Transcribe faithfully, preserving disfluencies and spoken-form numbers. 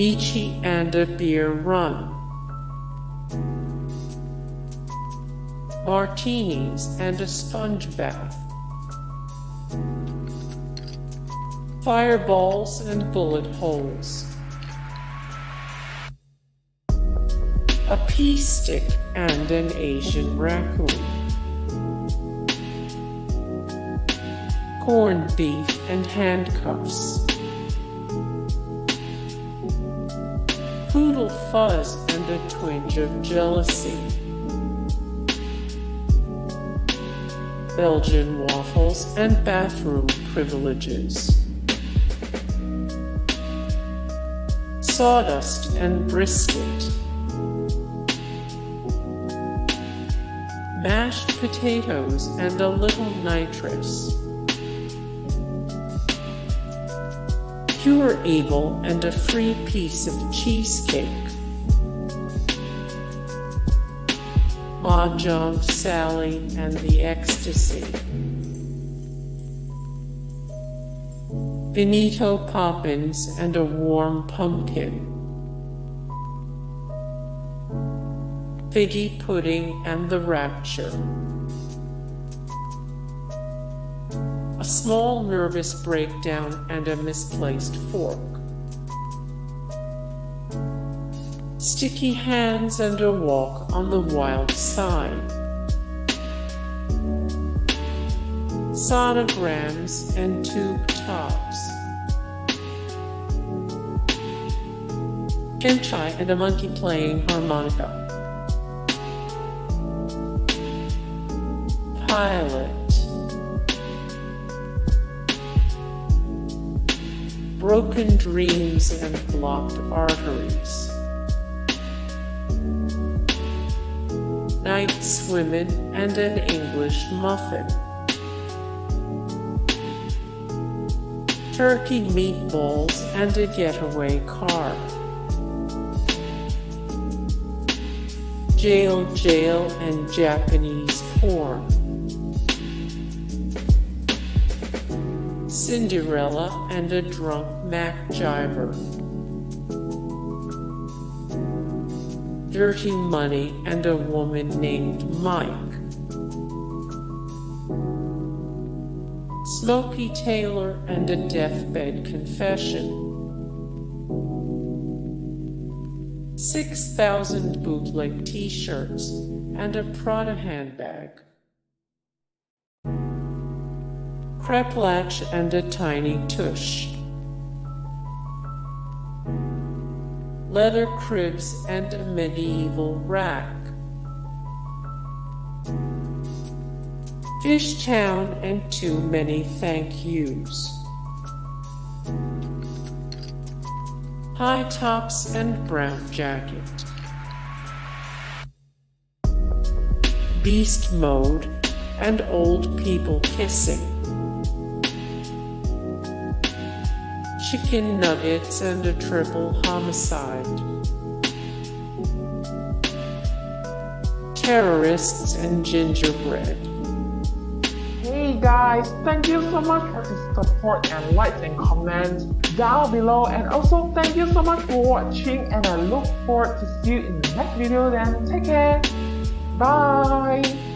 Nietzsche and a Beer Run. Martinis and a Sponge Bath. Fireballs and bullet holes. A pea stick and an Asian raccoon. Corned beef and handcuffs. Poodle fuzz and a twinge of jealousy. Belgian waffles and bathroom privileges. Sawdust and brisket. Mashed potatoes and a little nitrous. Pure Abel and a free piece of cheesecake. Mahjong Sally and the Ecstasy. Benito Poppins and a warm pumpkin. Figgy pudding and the rapture. A small nervous breakdown and a misplaced fork. Sticky hands and a walk on the wild side. Sonograms and tube tops. Kenchai and a monkey playing harmonica. Pilot. Broken dreams and blocked arteries. Night swimming and an English muffin. Turkey meatballs and a getaway car. Jail, jail, and Japanese porn. Cinderella and a drunk MacGyver. Dirty money and a woman named Mike. Smokey Taylor and a deathbed confession. six thousand bootleg t-shirts and a Prada handbag. Crep latch and a tiny tush. Leather cribs and a medieval rack. Fish Town and too many thank yous. High tops and brown jacket. Beast Mode and old people kissing. Chicken nuggets and a triple homicide. Terrorists and gingerbread. Guys, thank you so much for the support and likes and comments down below, and also thank you so much for watching, and I look forward to see you in the next video. Then take care, bye.